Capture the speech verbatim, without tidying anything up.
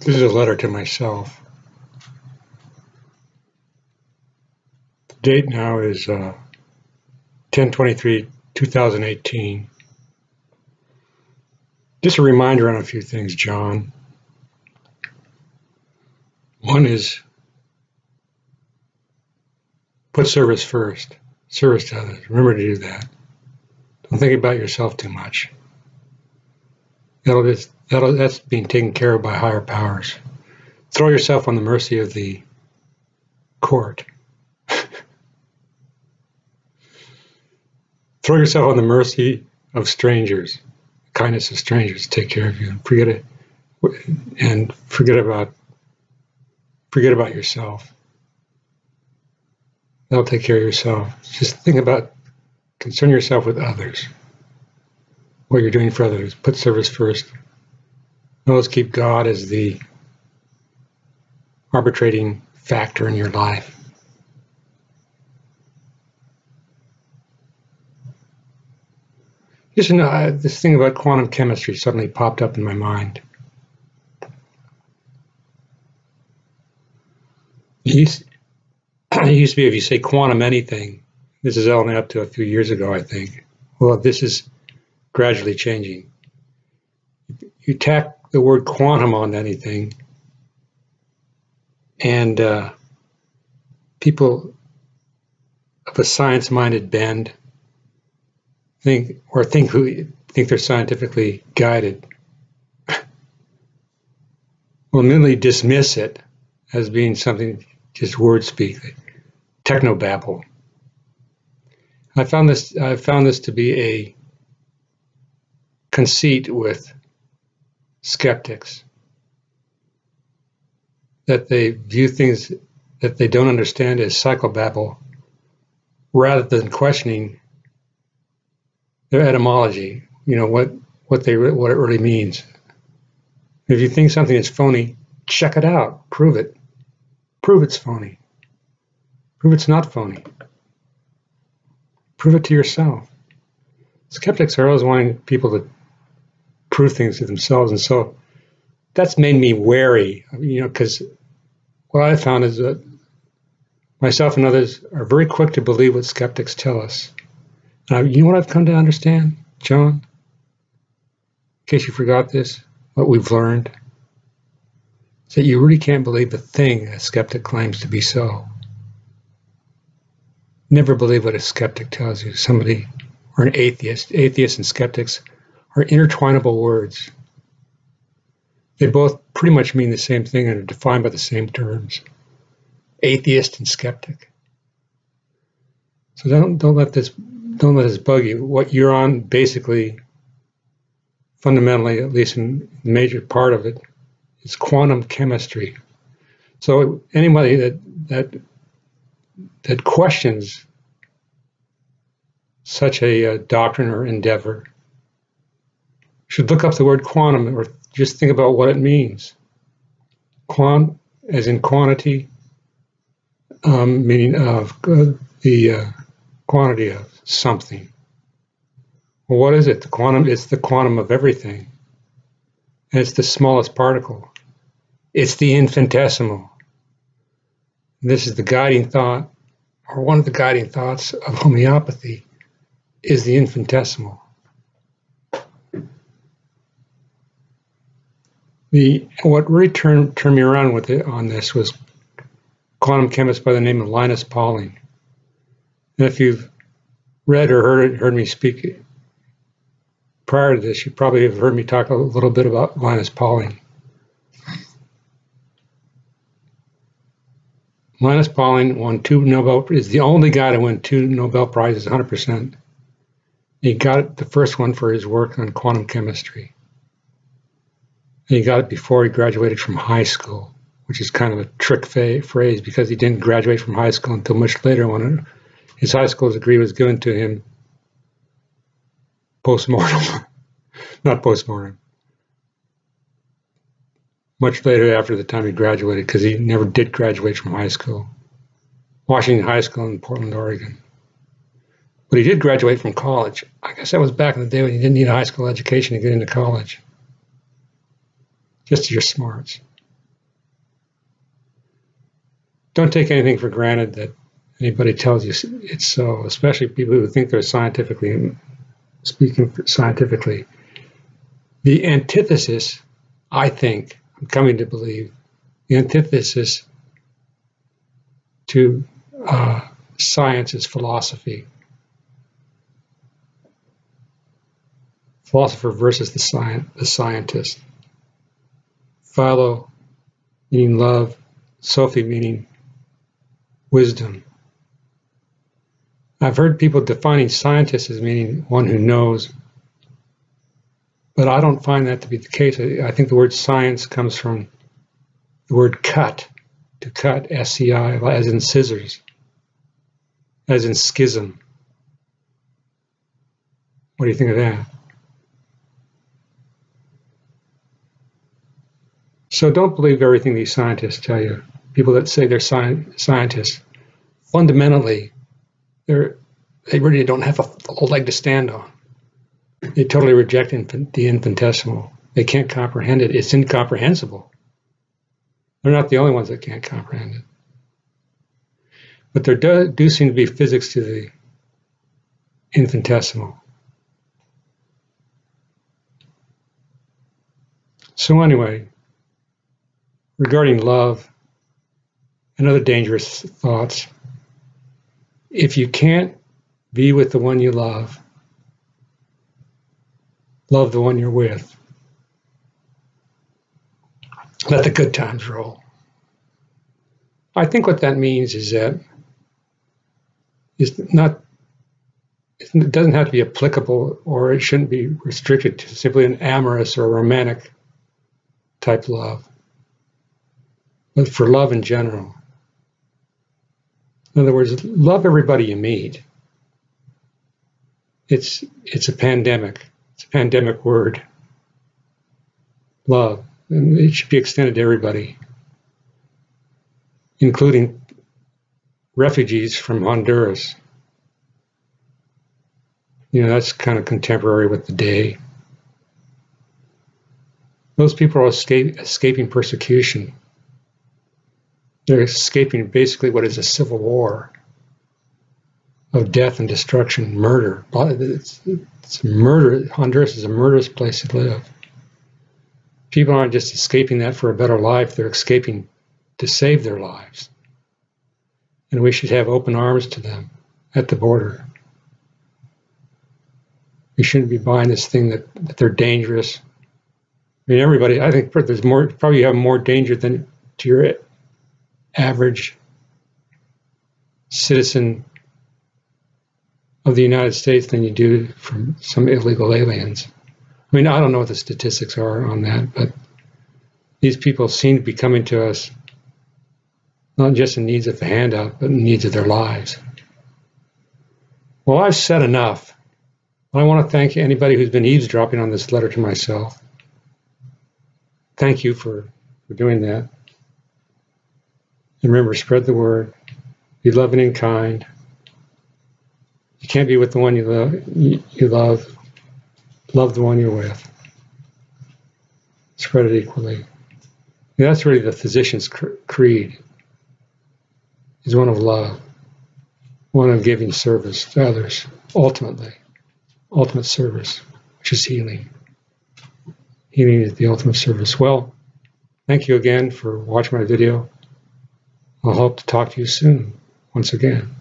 This is a letter to myself. The date now is uh, ten twenty-three two thousand eighteen. Just a reminder on a few things, John. One is put service first, service to others. Remember to do that. Don't think about yourself too much. That'll just, that'll, that's being taken care of by higher powers. Throw yourself on the mercy of the court. Throw yourself on the mercy of strangers. Kindness of strangers take care of you. Forget it, and forget about forget about yourself. That'll take care of yourself. Just think about, concern yourself with others. What you're doing for others. Put service first. Always keep God as the arbitrating factor in your life. Just, you know, I, this thing about quantum chemistry suddenly popped up in my mind. It used, it used to be if you say quantum anything, this is only up to a few years ago, I think. Well, this is gradually changing. You tack the word quantum on anything, and uh, people of a science-minded bend think or think who think they're scientifically guided will immediately dismiss it as being something just word speak, technobabble. I found this. I found this to be a conceit with skeptics, that they view things that they don't understand as psychobabble rather than questioning their etymology, you know, what what they what it really means. If you think something is phony, check it out, prove it, prove it's phony, prove it's not phony, prove it to yourself. Skeptics are always wanting people to prove things to themselves, and so that's made me wary, you know, because what I found is that myself and others are very quick to believe what skeptics tell us. Now, you know what I've come to understand, John, in case you forgot this, what we've learned, is that you really can't believe a thing a skeptic claims to be so. Never believe what a skeptic tells you, somebody or an atheist. Atheists and skeptics are intertwinable words. They both pretty much mean the same thing and are defined by the same terms. Atheist and skeptic. So don't don't let this don't let this bug you. What you're on basically, fundamentally, at least in the major part of it, is quantum chemistry. So anybody that that that questions such a, a doctrine or endeavor should look up the word quantum, or just think about what it means. Quant, as in quantity, um, meaning of uh, the uh, quantity of something. Well, what is it? The quantum. It's the quantum of everything. And it's the smallest particle. It's the infinitesimal. And this is the guiding thought, or one of the guiding thoughts of homeopathy, is the infinitesimal. The, what really turned, turned me around with it on this was a quantum chemist by the name of Linus Pauling. And if you've read or heard, heard me speak prior to this, you probably have heard me talk a little bit about Linus Pauling. Linus Pauling won two Nobel is the only guy to win two Nobel Prizes, one hundred percent. He got the first one for his work on quantum chemistry. And he got it before he graduated from high school, which is kind of a trick phrase because he didn't graduate from high school until much later when his high school degree was given to him post-mortem. Not post-mortem. Much later after the time he graduated, because he never did graduate from high school. Washington High School in Portland, Oregon. But he did graduate from college. I guess that was back in the day when you didn't need a high school education to get into college. Just your smarts. don't take anything for granted that anybody tells you it's so, especially people who think they're scientifically, speaking scientifically. The antithesis, I think, I'm coming to believe, the antithesis to uh, science is philosophy. Philosopher versus the, sci the scientist. Philo meaning love, Sophie meaning wisdom. I've heard people defining scientist as meaning one who knows, but I don't find that to be the case. I think the word science comes from the word cut, to cut, S C I, as in scissors, as in schism. What do you think of that? So don't believe everything these scientists tell you. People that say they're sci scientists, fundamentally, they're, they really don't have a, a leg to stand on. They totally reject infant, the infinitesimal. They can't comprehend it. It's incomprehensible. They're not the only ones that can't comprehend it. But there do, do seem to be physics to the infinitesimal. So anyway, regarding love and other dangerous thoughts, if you can't be with the one you love, love the one you're with. Let the good times roll. I think what that means is that it's not, it doesn't have to be applicable, or it shouldn't be restricted to simply an amorous or romantic type love, but for love in general. In other words, love everybody you meet. It's, it's a pandemic. It's a pandemic word, love. And it should be extended to everybody, including refugees from Honduras. You know, that's kind of contemporary with the day. Those people are escape, escaping persecution. They're escaping basically what is a civil war of death and destruction, murder. It's, it's murder. Honduras is a murderous place to live. People aren't just escaping that for a better life. They're escaping to save their lives. And we should have open arms to them at the border. We shouldn't be buying this thing that, that they're dangerous. I mean, everybody, I think there's more, probably you have more danger than to your average citizen of the United States than you do from some illegal aliens. I mean, I don't know what the statistics are on that, but these people seem to be coming to us not just in needs of the handout, but in needs of their lives. Well, I've said enough. I want to thank anybody who's been eavesdropping on this letter to myself. Thank you for, for doing that. And remember, spread the word, be loving and kind. You can't be with the one you love, you love, love the one you're with. Spread it equally. And that's really the physician's creed, is one of love, one of giving service to others, ultimately, ultimate service, which is healing. Healing is the ultimate service. Well, thank you again for watching my video. I'll hope to talk to you soon, once again.